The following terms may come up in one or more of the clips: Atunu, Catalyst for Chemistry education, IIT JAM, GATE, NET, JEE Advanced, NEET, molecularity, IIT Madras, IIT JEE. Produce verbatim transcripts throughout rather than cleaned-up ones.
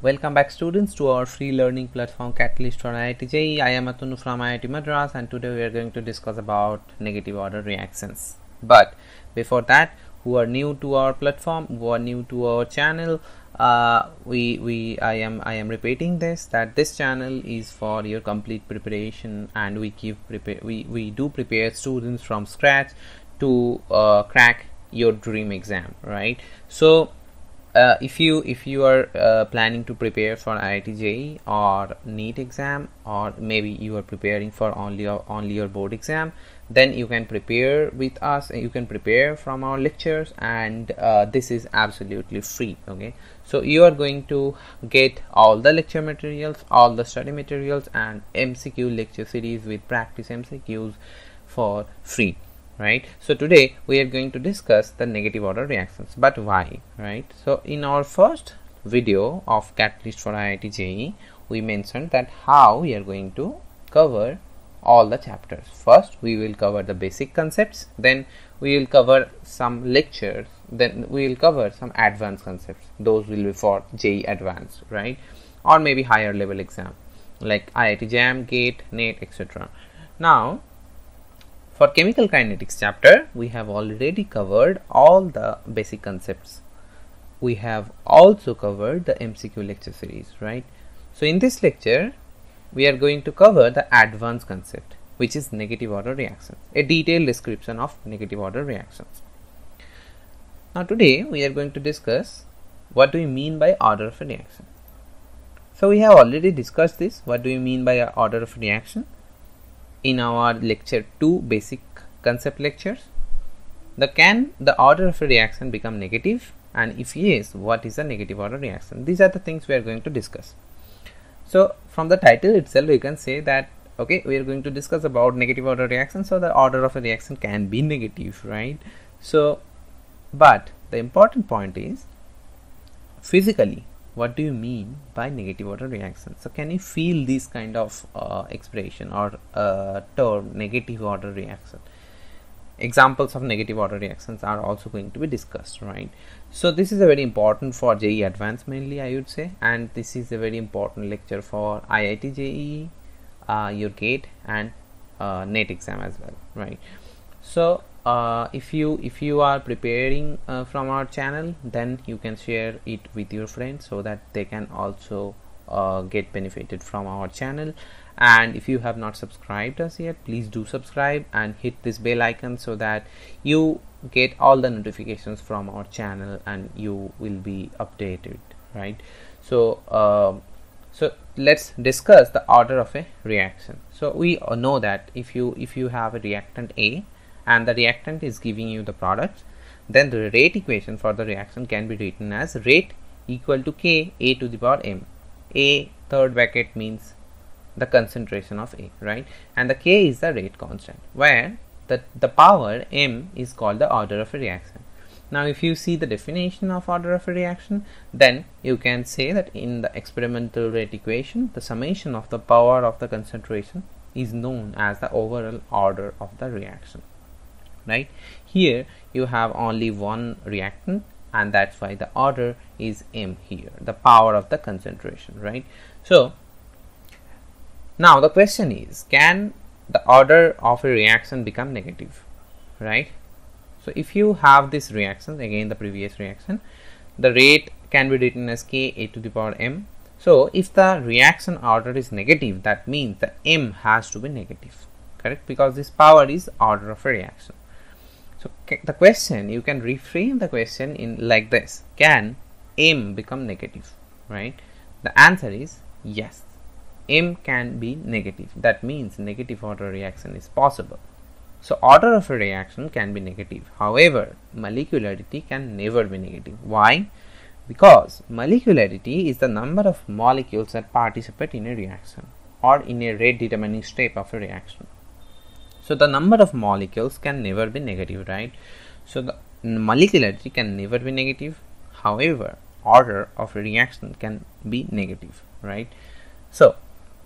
Welcome back students to our free learning platform Catalyst for I I T J E E. I am Atunu from I I T Madras, and today we are going to discuss about negative order reactions. But before that, who are new to our platform, who are new to our channel, uh, we we I am I am repeating this, that this channel is for your complete preparation, and we give prepare we we do prepare students from scratch to uh, crack your dream exam, right? So Uh, if you if you are uh, planning to prepare for I I T J E E or NEET exam, or maybe you are preparing for only your only your board exam, then you can prepare with us. You can prepare from our lectures, and uh, this is absolutely free. Okay, so you are going to get all the lecture materials, all the study materials, and M C Q lecture series with practice M C Qs for free. Right, so today we are going to discuss the negative order reactions, but why, right? So in our first video of Catalyst for I I T J E E, we mentioned that how we are going to cover all the chapters. First we will cover the basic concepts, then we will cover some lectures, then we will cover some advanced concepts. Those will be for J E E Advanced, right? Or maybe higher level exam like I I T JAM, GATE, NET, et cetera. Now for chemical kinetics chapter, we have already covered all the basic concepts. We have also covered the M C Q lecture series, right? So in this lecture, we are going to cover the advanced concept, which is negative order reactions, a detailed description of negative order reactions. Now today, we are going to discuss what do we mean by order of a reaction. So we have already discussed this, what do we mean by order of reaction, in our lecture two, basic concept lectures. The can the order of a reaction become negative, and if yes, what is a negative order reaction? These are the things we are going to discuss. So from the title itself, we can say that okay, we are going to discuss about negative order reaction, so the order of a reaction can be negative, right? So but the important point is, physically, what do you mean by negative order reaction? So can you feel this kind of uh, expression or uh, term, negative order reaction? Examples of negative order reactions are also going to be discussed, right? So this is a very important for J E E Advanced mainly, I would say, and this is a very important lecture for I I T J E E, uh, your GATE and uh, NET exam as well, right? So Uh, if you if you are preparing uh, from our channel, then you can share it with your friends so that they can also uh, get benefited from our channel. And if you have not subscribed us yet, please do subscribe and hit this bell icon so that you get all the notifications from our channel and you will be updated, right? So uh, so let's discuss the order of a reaction. So we know that if you if you have a reactant A and the reactant is giving you the product, then the rate equation for the reaction can be written as rate equal to K A to the power M. A, third bracket, means the concentration of A, right? And the K is the rate constant, where the, the power M is called the order of a reaction. Now if you see the definition of order of a reaction, then you can say that in the experimental rate equation, the summation of the power of the concentration is known as the overall order of the reaction. Right, here you have only one reactant, and that's why the order is M here, the power of the concentration, right? So now the question is, can the order of a reaction become negative, right? So if you have this reaction, again the previous reaction, the rate can be written as K A to the power M. So if the reaction order is negative, that means the M has to be negative, correct? Because this power is order of a reaction. So the question, you can reframe the question in like this: can M become negative, right? The answer is yes, M can be negative. That means negative order reaction is possible. So order of a reaction can be negative. However, molecularity can never be negative. Why? Because molecularity is the number of molecules that participate in a reaction or in a rate determining step of a reaction. So the number of molecules can never be negative, right? So the molecularity can never be negative. However, order of a reaction can be negative, right? So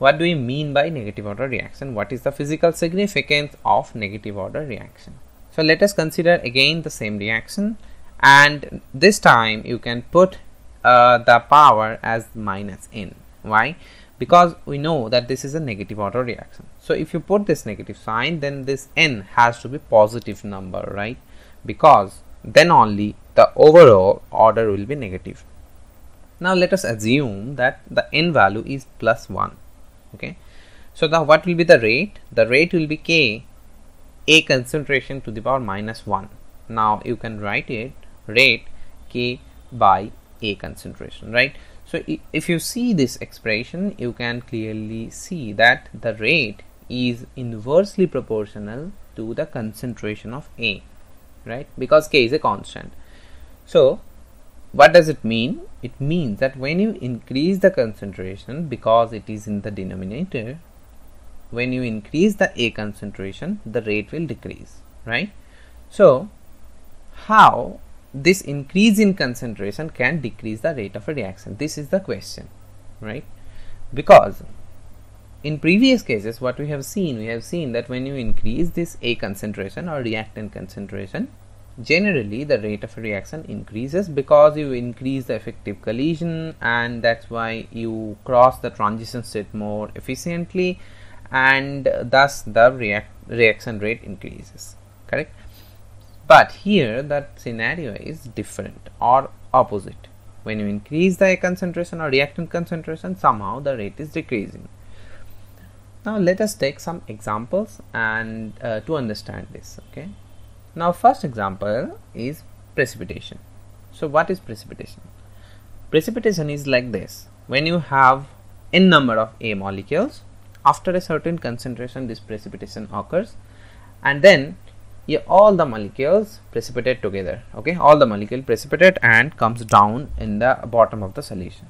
what do we mean by negative order reaction? What is the physical significance of negative order reaction? So let us consider again the same reaction, and this time you can put uh, the power as minus n. Why? Because we know that this is a negative order reaction. So if you put this negative sign, then this n has to be positive number, right? Because then only the overall order will be negative. Now let us assume that the n value is plus one. Okay, so now what will be the rate? The rate will be K A concentration to the power minus one. Now you can write it rate K by A concentration, right? So if you see this expression, you can clearly see that the rate is inversely proportional to the concentration of A, right? Because K is a constant. So what does it mean? It means that when you increase the concentration, because it is in the denominator, when you increase the A concentration, the rate will decrease, right? So how this increase in concentration can decrease the rate of a reaction? This is the question, right? Because in previous cases, what we have seen, we have seen that when you increase this A concentration or reactant concentration, generally the rate of a reaction increases because you increase the effective collision, and that's why you cross the transition state more efficiently, and thus the react reaction rate increases, correct? But here that scenario is different or opposite. When you increase the A concentration or reactant concentration, somehow the rate is decreasing. Now let us take some examples and uh, to understand this. Okay, now first example is precipitation. So what is precipitation? Precipitation is like this: when you have n number of A molecules, after a certain concentration this precipitation occurs, and then yeah, all the molecules precipitate together. Okay, all the molecule precipitate and comes down in the bottom of the solution.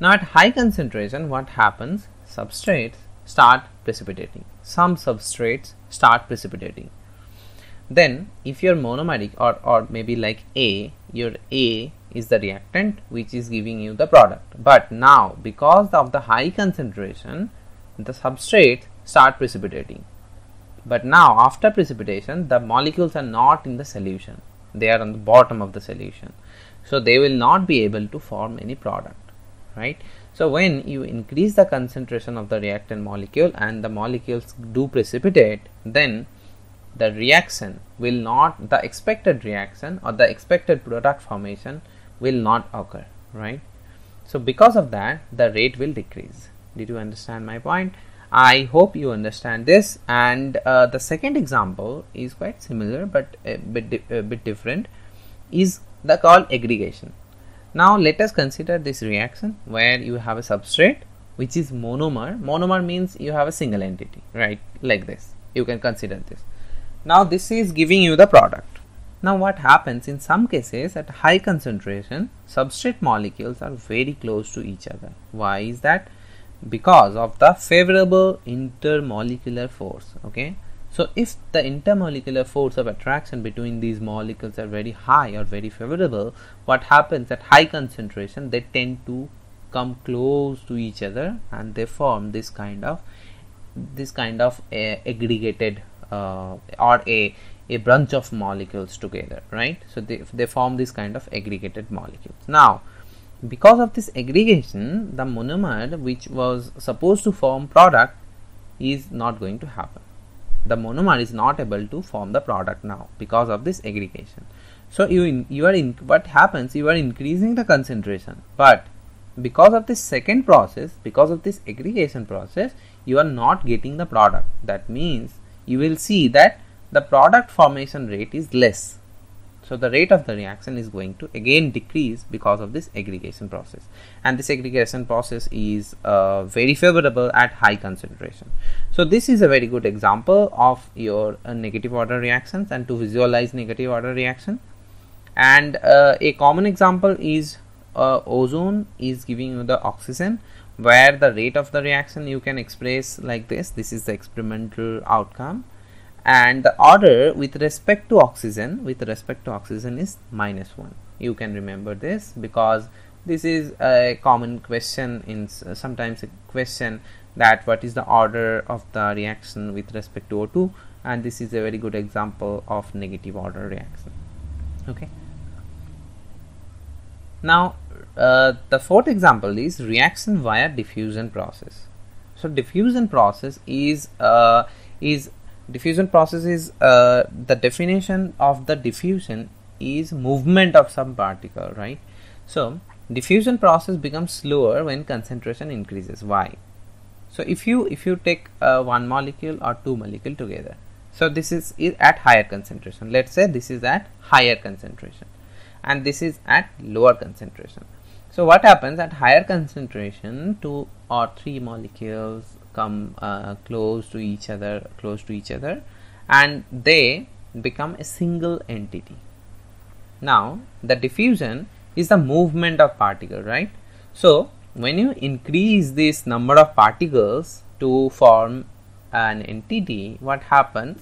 Now at high concentration, what happens? Substrates start precipitating. Some substrates start precipitating. Then if you're monomeric, or, or maybe like A, your A is the reactant which is giving you the product. But now because of the high concentration, the substrates start precipitating. But now after precipitation, the molecules are not in the solution, they are on the bottom of the solution. So they will not be able to form any product, right? So when you increase the concentration of the reactant molecule and the molecules do precipitate, then the reaction will not, the expected reaction or the expected product formation will not occur, right? So because of that, the rate will decrease. Did you understand my point? I hope you understand this. And uh, the second example is quite similar but a bit, di a bit different, is the called aggregation. Now let us consider this reaction where you have a substrate which is monomer. Monomer means you have a single entity, right? Like this, you can consider this. Now this is giving you the product. Now what happens in some cases, at high concentration, substrate molecules are very close to each other. Why is that? Because of the favorable intermolecular force. Okay, so if the intermolecular force of attraction between these molecules are very high or very favorable, what happens at high concentration, they tend to come close to each other and they form this kind of this kind of uh, aggregated uh, or a a bunch of molecules together, right? So they, they form this kind of aggregated molecules. Now because of this aggregation, the monomer which was supposed to form product is not going to happen. The monomer is not able to form the product now because of this aggregation. So you in, you are in what happens, you are increasing the concentration, but because of this second process, because of this aggregation process, you are not getting the product. That means you will see that the product formation rate is less. So the rate of the reaction is going to again decrease because of this aggregation process, and this aggregation process is uh, very favorable at high concentration. So this is a very good example of your uh, negative order reactions and to visualize negative order reaction. And uh, a common example is uh, ozone is giving you the oxygen, where the rate of the reaction you can express like this. This is the experimental outcome. And the order with respect to oxygen, with respect to oxygen is minus one. You can remember this because this is a common question in uh, sometimes a question that what is the order of the reaction with respect to O two, and this is a very good example of negative order reaction. Okay. Now Uh, the fourth example is reaction via diffusion process. So diffusion process is uh, is diffusion process is uh, the definition of the diffusion is movement of some particle, right? So diffusion process becomes slower when concentration increases. Why? So if you if you take uh, one molecule or two molecule together, so this is, is at higher concentration. Let's say this is at higher concentration and this is at lower concentration. So what happens at higher concentration, two or three molecules come uh, close to each other, close to each other, and they become a single entity. Now the diffusion is the movement of particle, right? So when you increase this number of particles to form an entity, what happens?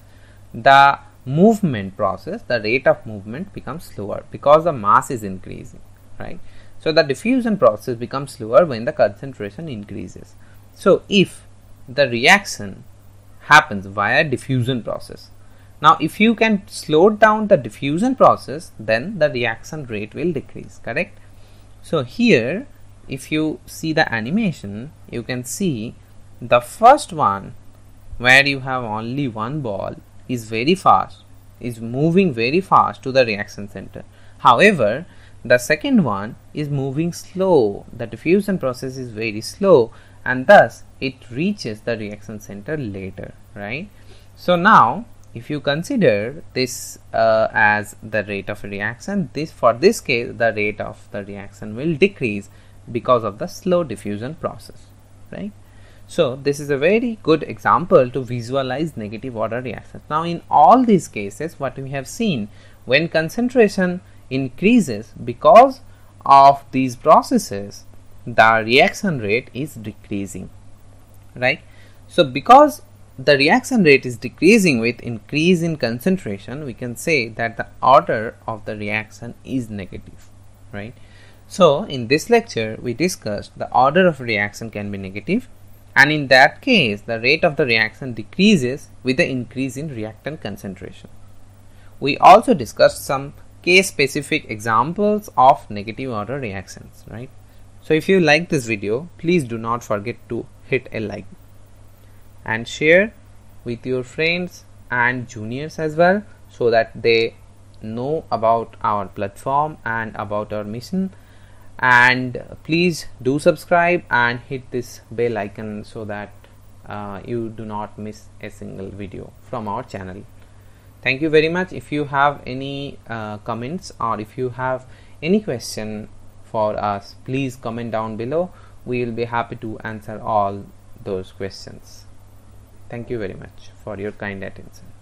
The movement process, the rate of movement becomes slower because the mass is increasing, right? So the diffusion process becomes slower when the concentration increases. So if the reaction happens via diffusion process, now if you can slow down the diffusion process, then the reaction rate will decrease, correct? So here if you see the animation, you can see the first one where you have only one ball is very fast, is moving very fast to the reaction center. However, the second one is moving slow, the diffusion process is very slow and thus it reaches the reaction center later, right? So now if you consider this uh, as the rate of reaction, this for this case the rate of the reaction will decrease because of the slow diffusion process, right? So this is a very good example to visualize negative order reactions. Now in all these cases what we have seen, when concentration increases because of these processes, the reaction rate is decreasing, right? So because the reaction rate is decreasing with increase in concentration, we can say that the order of the reaction is negative, right? So in this lecture we discussed the order of reaction can be negative, and in that case the rate of the reaction decreases with the increase in reactant concentration. We also discussed some case specific examples of negative order reactions, right? So if you like this video, please do not forget to hit a like and share with your friends and juniors as well, so that they know about our platform and about our mission. And please do subscribe and hit this bell icon so that uh, you do not miss a single video from our channel. Thank you very much. If you have any uh, comments or if you have any question for us, please comment down below. We will be happy to answer all those questions. Thank you very much for your kind attention.